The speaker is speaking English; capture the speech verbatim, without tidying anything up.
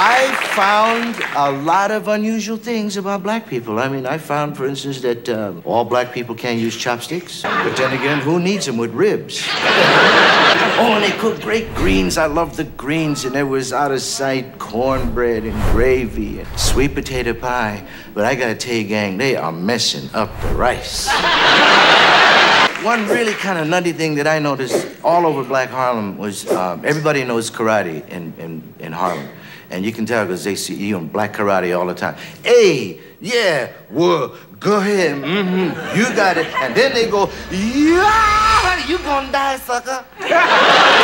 I found a lot of unusual things about black people. I mean, I found, for instance, that uh, all black people can't use chopsticks. But then again, who needs them with ribs? Oh, and they cook great greens. I love the greens. And there was out-of-sight cornbread and gravy and sweet potato pie. But I gotta tell you, gang, they are messing up the rice. One really kind of nutty thing that I noticed all over Black Harlem was uh, everybody knows karate in, in, in Harlem. And you can tell because they see you on black karate all the time. Hey, yeah, whoa, go ahead, mm-hmm, you got it. And then they go, yeah, you gonna die, sucker.